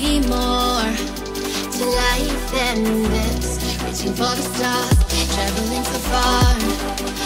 be more to life than this. Reaching for the stars, traveling so far.